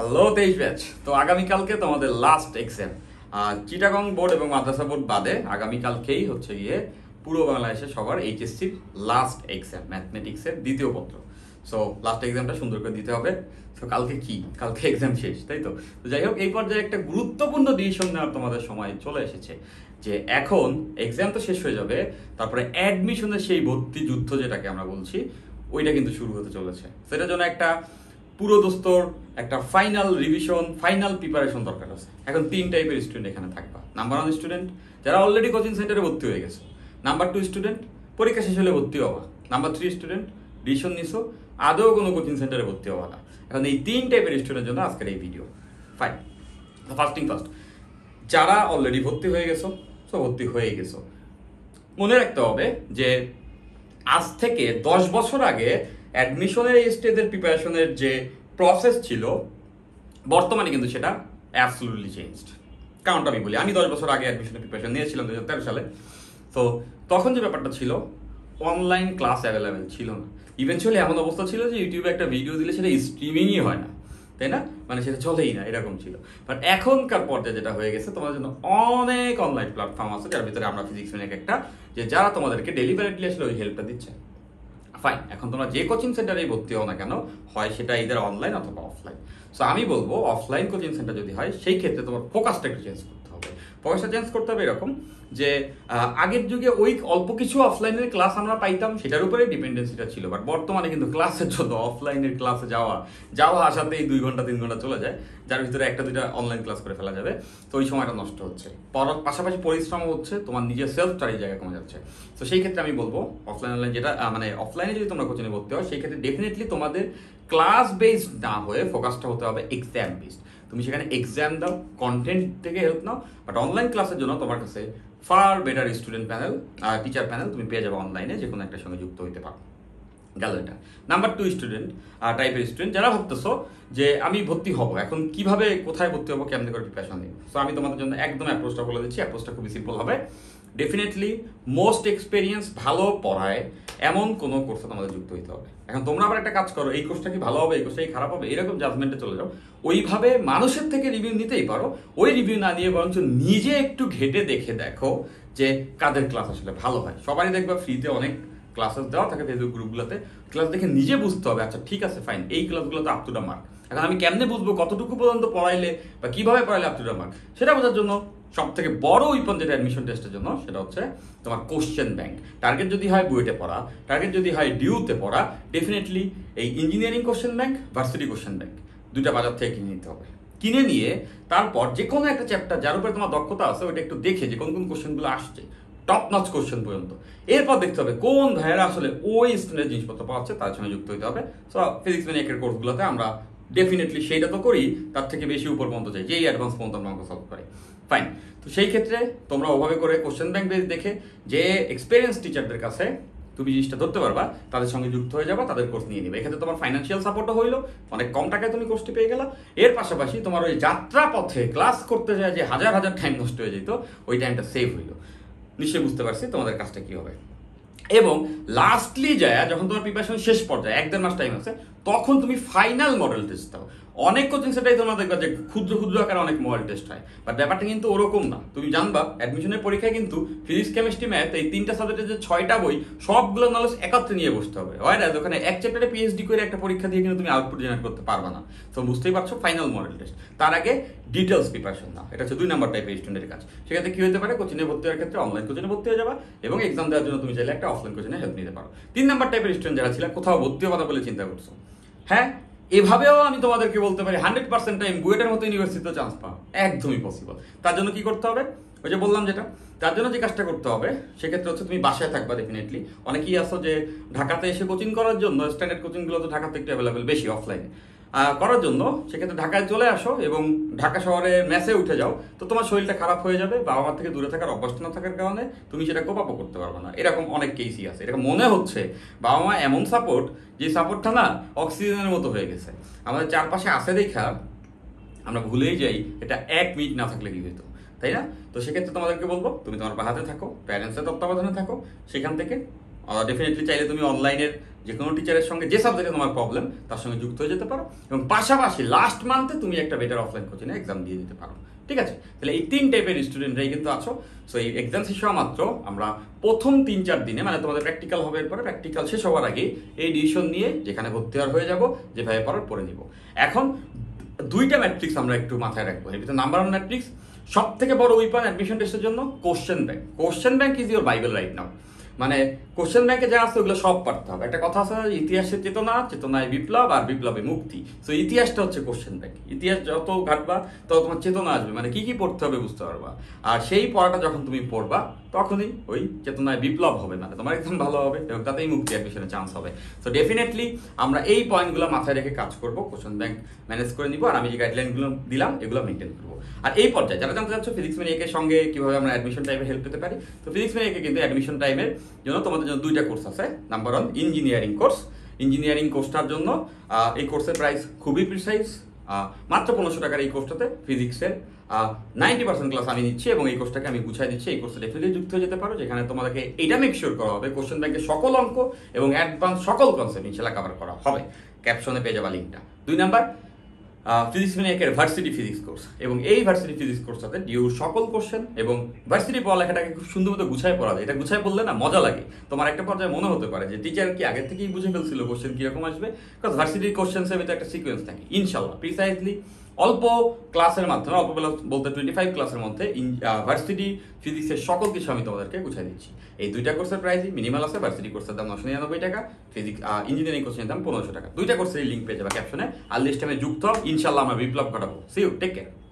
Hello 23 batch তো আগামী কালকে তোমাদের লাস্ট এক্সাম চিটাগং বোর্ড এবং মাদ্রাসা বোর্ড বাদে আগামী কালকেই হচ্ছে গিয়ে পুরো বাংলাদেশে সবার এইচএসসি লাস্ট এক্সাম ম্যাথমেটিক্সের দ্বিতীয় পত্র সো লাস্ট এক্সামটা সুন্দর করে দিতে হবে সো কালকে কি কালকে এক্সাম শেষ তাই তো তো যাই হোক এই পর্যায়ে একটা গুরুত্বপূর্ণ ডিসিশন নেওয়ার তোমাদের সময় চলে এসেছে যে এখন এক্সাম তো শেষ হয়ে যাবে তারপরে অ্যাডমিশনের সেই ভর্তি যুদ্ধ যেটাকে আমরা বলছি ওইটা কিন্তু শুরু হতে চলেছে সেটার জন্য একটা পুরো দোস্তর একটা ফাইনাল রিভিশন ফাইনাল প্রিপারেশন দরকার আছে এখন তিন টাইপের স্টুডেন্ট এখানে থাকবা নাম্বার ওয়ান স্টুডেন্ট যারা অলরেডি কোচিং সেন্টারে ভর্তি হয়ে গেছে নাম্বার টু স্টুডেন্ট পরীক্ষা শেষ হলে ভর্তি হওয়া নাম্বার থ্রি স্টুডেন্ট ডিসিশন নিছো আদৌ কোনো কোচিং সেন্টারে ভর্তি হওয়া না এখন এই তিন টাইপের স্টুডেন্টের জন্য আজকের এই ভিডিও ফাইন ফার্স্ট যারা অলরেডি ভর্তি হয়ে গেছো সো ভর্তি হয়ে গেছো মনে রাখতে হবে যে আজ থেকে 10 বছর আগে অ্যাডমিশনের এই স্টেজের প্রিপারেশনের যে প্রসেস ছিল বর্তমানে কিন্তু সেটা অ্যাবসলুটলি চেঞ্জড কারণ আমি বলি আমি 10 বছর আগে অ্যাডমিশনের প্রিপারেশন নিয়েছিলাম 2013 সালে তো তখন যে ব্যাপারটা ছিল অনলাইন ক্লাস অ্যাভেলেবেল ছিল না ইভেনচুয়ালি এমন অবস্থা ছিল যে ইউটিউবে একটা ভিডিও দিলে সেটা স্ট্রিমিংই হয় না তাই না মানে সেটা চলেই না এরকম ছিল বাট এখনকার পর্যায়ে যেটা হয়ে গেছে তোমাদের জন্য অনেক অনলাইন প্ল্যাটফর্ম আছে যার ভিতরে আমরা ফিজিক্স মেনে একটা যে যারা তোমাদেরকে ডেলিভারিটলি আসলে ওই হেল্পটা দিচ্ছে ফাইন এখন তোমরা যে কোচিং সেন্টারে ভর্তি হও না কেন হয় সেটা ইদার অনলাইন অথবা অফলাইন সো আমি বলবো অফলাইন কোচিং সেন্টার যদি হয় সেই ক্ষেত্রে তোমার ফোকাসটা একটু চেঞ্জ করতে হবে ফোকাসটা চেঞ্জ করতে হবে এরকম যে আগের যুগে ওই অল্প কিছু অফলাইনের ক্লাস আমরা পাইতাম সেটার উপরে ডিপেন্ডেন্সিটা ছিল বাট বর্তমানে কিন্তু ক্লাসের জন্য অফলাইনের ক্লাসে যাওয়া আসাতেই 2 ঘন্টা 3 ঘন্টা চলে যায় যার ভিতরে একটা দুইটা অনলাইন ক্লাস করে ফেলা যাবে তো ওই সময়টা নষ্ট হচ্ছে পাশাপাশি পরিশ্রম হচ্ছে তোমার নিজের সেলফ স্টাডির জায়গা কমে যাচ্ছে তো সেই ক্ষেত্রে আমি বলবো অফলাইন অনলাইন যেটা মানে অফলাইনে যদি তোমরা কোচিংয়ে ভর্তি হয় সেই ক্ষেত্রে ডেফিনেটলি তোমাদের ক্লাস বেসড না হয়ে ফোকাসটা হতে হবে এক্সাম বেসড তুমি সেখানে এক্সাম দাও কন্টেন্ট থেকে হেল্প নাও বাট অনলাইন ক্লাসের জন্য তোমার কাছে ফার বেটার স্টুডেন্ট প্যানেল আর টিচার প্যানেল তুমি পেয়ে যাবে অনলাইনে যে কোনো একটা সঙ্গে যুক্ত হতে পারো গেল এটা নাম্বার টু স্টুডেন্ট টাইপের স্টুডেন্ট যারা ভাবতেছো যে আমি ভর্তি হব এখন কিভাবে কোথায় ভর্তি হবো কেমনি করে প্রিপারেশন নেব সো আমি তোমাদের জন্য একদম অ্যাপ্রোচটা বলে দিচ্ছি অ্যাপ্রোচটা খুবই সিম্পল হবে ডেফিনেটলি মোস্ট এক্সপিরিয়েন্স ভালো পড়ায় এমন কোনো কোর্সে তোমাদের যুক্ত হতে হবে এখন তোমরা আবার একটা কাজ করো এই কোর্সটা কি ভালো হবে এই কোর্সটা কি খারাপ হবে এরকম জাজমেন্টে চলে যাও ওইভাবে মানুষের থেকে রিভিউ নিতেই পারো ওই রিভিউ না নিয়ে বরঞ্চ নিজে একটু ঘেটে দেখে দেখো যে কাদের ক্লাস আসলে ভালো হয় সবারই দেখবা ফ্রিতে অনেক ক্লাসেস দেওয়া থাকে ফেসবুক গ্রুপগুলোতে ক্লাস দেখে নিজে বুঝতে হবে আচ্ছা ঠিক আছে ফাইন এই ক্লাসগুলো তো আপ টু দা মার্ক এখন আমি কেমনে বুঝবো কতটুকু পর্যন্ত পড়াইলে বা কিভাবে পড়াইলে আপ টু দা মার্ক সেটা বোঝার জন্য সব থেকে বড় উইপন যেটা অ্যাডমিশন টেস্টের জন্য সেটা হচ্ছে তোমার কোশ্চেন ব্যাংক টার্গেট যদি হয় বুয়েটে পড়া টার্গেট যদি হয় ডিউতে পড়া ডেফিনেটলি এই engineering question bank varsity question bank দুটা বাজার থেকে কিনে নিতে হবে কিনে নিয়ে তারপর যে কোনো একটা চ্যাপ্টার যার উপরে তোমার দক্ষতা আছে ওইটা একটু দেখে যে কোন কোন কোশ্চেনগুলো আসছে টপ নচ কোশ্চেন পর্যন্ত এরপর দেখতে হবে কোন ভাইয়েরা আসলে ওই স্টুডেন্টের জিনিসপত্র পাচ্ছে তার সঙ্গে যুক্ত হতে হবে সো ফিজিক্স মেনিকের কোর্সগুলোতে আমরা ডেফিনেটলি সেইটা তো করি তার থেকে বেশি উপর পর্যন্ত চাই যেই অ্যাডভান্স পর্যন্ত আমরা অঙ্ক সলভ করি ফাইন তো সেই ক্ষেত্রে তোমরা ওভাবে করে কোশ্চেন ব্যাংক দেখে যে এক্সপিরিয়েন্স টিচারদের কাছে তুমি জিনিসটা ধরতে পারবা তাদের সঙ্গে যুক্ত হয়ে যাবা তাদের কোর্স নিয়ে নেবে এক্ষেত্রে তোমার ফাইন্যান্সিয়াল সাপোর্টও হইলো অনেক কম টাকায় তুমি কোর্সটি পেয়ে গেলা এর পাশাপাশি তোমার ওই যাত্রা পথে ক্লাস করতে যায় যে হাজার হাজার টাইম নষ্ট হয়ে যেত ওই টাইমটা সেভ হইলো নিশ্চয়ই বুঝতে পারছি তোমাদের কাজটা কি হবে এবং লাস্টলি যায় যখন তোমার প্রিপারেশন শেষ পর্যায়ে 1-1.5 মাস টাইম আছে তখন তুমি ফাইনাল মডেল টেস্ট দাও অনেক কোচিং সেটাই তোমরা দেখবা যে ক্ষুদ্র ক্ষুদ্র আকারে অনেক মডেল টেস্ট হয় বাট ব্যাপারটা কিন্তু ওরকম না তুমি জানবা অ্যাডমিশনের পরীক্ষায় কিন্তু ফিজিক্স কেমিস্ট্রি ম্যাথ এই 3টা সাবজেক্টের যে 6টা বই সবগুলো নলেজ একত্রে নিয়ে বসতে হবে হয় না ওখানে এক চ্যাপ্টারে পিএইচডি করে একটা পরীক্ষা দিয়ে কিন্তু তুমি আউটপুট জেনারেট করতে পারবা না তো বুঝতেই পারছো ফাইনাল মডেল টেস্ট তার আগে ডিটেলস প্রিপারেশন নাও এটা হচ্ছে 2 নম্বর টাইপের স্টুডেন্টের কাজ সেক্ষেত্রে কি হতে পারে কোচিংয়ে ভর্তি হওয়ার ক্ষেত্রে অনলাইন কোচিংয়ে ভর্তি হয়ে যাবা এবং এক্সাম দেওয়ার জন্য তুমি চাইলে একটা অফলাইন কোচিংয়ে হেল্প নিতে পারো 3 নম্বর টাইপের স্টুডেন্ট যারা ছিল কোথাও ভর্তি হওয়া বলে চিন্তা করছো হ্যাঁ এভাবেও আমি তোমাদেরকে বলতে পারি 100% টাইম বুয়েটের মতো ইউনিভার্সিটিতে চান্স পাওয়া একদমই পসিবল তার জন্য কি করতে হবে ওই যে বললাম যেটা তার জন্য যে কাজটা করতে হবে সেক্ষেত্রে হচ্ছে তুমি বাসায় থাকবা ডেফিনেটলি অনেকেই আসো যে ঢাকাতে এসে কোচিং করার জন্য স্ট্যান্ডার্ড কোচিংগুলো তো ঢাকাতে একটু অ্যাভেলেবেল বেশি অফলাইনে করার জন্য সেক্ষেত্রে ঢাকায় চলে আসো এবং ঢাকা শহরে মেসে উঠে যাও তো তোমার শরীরটা খারাপ হয়ে যাবে বাবা মার থেকে দূরে থাকার অভ্যাস না থাকার কারণে তুমি সেটা কোপাপো করতে পারবে না এরকম অনেক কেসই আছে এটা মনে হচ্ছে বাবা মা এমন সাপোর্ট যে সাপোর্টটা না অক্সিজেনের মতো হয়ে গেছে আমাদের চারপাশে আসে দেখা আমরা ভুলেই যাই এটা 1 মিনিট না থাকলে কি হতো তাই না তো সেক্ষেত্রে তোমাদেরকে বলবো তুমি তোমার বাসাতে থাকো প্যারেন্টসের তত্ত্বাবধানে থাকো সেখান থেকে डेफिनेटली चाहले तुम अनलाइन जेको टीचर संगे जो सबजेक्टे तुम्हार प्रॉब्लम तार संगे जुक्त हो जो पाशापाशी लास्ट मान्थे तुम एक बेटर अफलाइन कोचिंग एग्जाम दिए दीते पारो। ठीक है तेल तीन टाइपर स्टूडेंटराई क्योंकि आसो सो एग्जाम शेष हवा मात्र हमें प्रथम तीन चार दिन मैं तुम्हारा प्रैक्टिकल होने पर प्रैक्टिकल शेष हार आगे ये डिसिशन नहीं जानने भर्ती हो जाब जेभावे पारो पढ़े निब। एखन दुईटा मैट्रिक्स हमें एक माथाय रखबो नम्बर वन मैट्रिक्स सबथेके बड़ उइपन एडमिशन टेस्टर जन्य question bank. Question bank is your Bible right now माने कोश्चन बैंक जा आछे ओगुलो सब पढ़ते हबे। एक कथा आछे इतिहासेर चेतना चेतनाय विप्लव और विप्लवे मुक्ति। सो इतिहासटा हच्छे कोश्चन बैंक। इतिहास जतो घाटबा ततो तोमार चेतना आसबे माने कि कि पढ़ते हबे बुझते पारबा और सेई पढ़ाटा जखन तुमि पढ़बा तखनई ओई चेतनाय विप्लव हबे माने तोमार एकदम भालो हबे एबं तातेई मुक्ति एडमिशने चान्स हबे। सो डेफिनेटली आमरा एई पॉइंटगुलो माथाय रेखे काज करब कोश्चन बैंक मैनेज करे निब और आमि जे गाइडलाइनगुलो दिलाम एगुलो मेइनटेन करब। और एई पर्याये जारा जानते चाচ্ছো फिजिक्स मेन 1 एर संगे किभाबे आमरा एडमिशन टाइमे हेल्प पेते पारि तो फिजिक्स मेन 1 ए किन्तु एडमिशन टाइमे तुम्हारे दुईटा कोर्स आछे number one engineering course. Engineering कोर्सटार जन्य एई कोर्सेर प्राइस खूबी प्रिसाइज मात्र 1500 टाकार एई कोर्सटाते फिजिक्सের 90% क्लास आमी निচ্ছি এবং এই কোর্সটাকে আমি গুছাই দিচ্ছি। এই কোর্সে ডেফিনেটলি যুক্ত হয়ে যেতে পারো যেখানে তোমাদেরকে এটা মেক শিওর করা হবে কোশ্চেন ব্যাংকের সকল অঙ্ক এবং অ্যাডভান্স সকল কনসেপ্ট ইনশাআল্লাহ কভার করা হবে। ক্যাপশনে পেয়ে যাবা লিংকটা। 2 নাম্বার फिजिक्स में एक भार्सिटी फिजिक्स कोर्स और ये भार्सिटी फिजिक्स कोर्स साथे डिओ सकल क्वेश्चन और भार्सिटी पढ़ालेखाटा खूब सुंदर मतो गुछाय पढ़ा जाए। एटा गुछाय पढ़ले ना मजा लागे तोमार एक पर्याये मने होते पारे जे टीचर कि आगे थेकेई बुझे फेलछिलो क्वेश्चन कि रकम आसबे बिकज भार्सिटी क्वेश्चन्सेर भितरे एकटा सिकोयेंस थाके इनशाल्लाह प्रिसाइजली अल्प क्लासेर माध्यमे अल्प बेला बोलते 25 क्लासेर मध्ये भार्सिटी फिजिक्सेर सकल किछु आमि तोमादेरके गुछाय दिच्छि। एई दुइटा कोर्सेर प्राइस मिनिमाल आछे भार्सिटी कोर्सेर दाम 999 टाका फिजिक्स इंजिनियरिंग कोर्सेर दाम 1500 टाका। दुइटा कोर्सेर लिंक पेये जाबा क्যাপশনে আর লিস্টে আমি যুক্ত ইনশাআল্লাহ আমরা বিপ্লব ঘটাবো। See you take care.